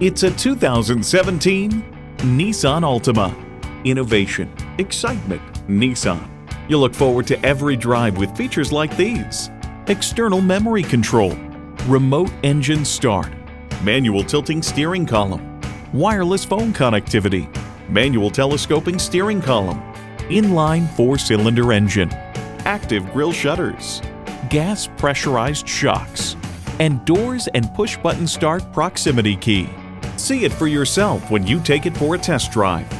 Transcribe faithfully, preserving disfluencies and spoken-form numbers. It's a two thousand seventeen Nissan Altima. Innovation, excitement, Nissan. You'll look forward to every drive with features like these: external memory control, remote engine start, manual tilting steering column, wireless phone connectivity, manual telescoping steering column, inline four-cylinder engine, active grille shutters, gas pressurized shocks, and doors and push-button start proximity key. See it for yourself when you take it for a test drive.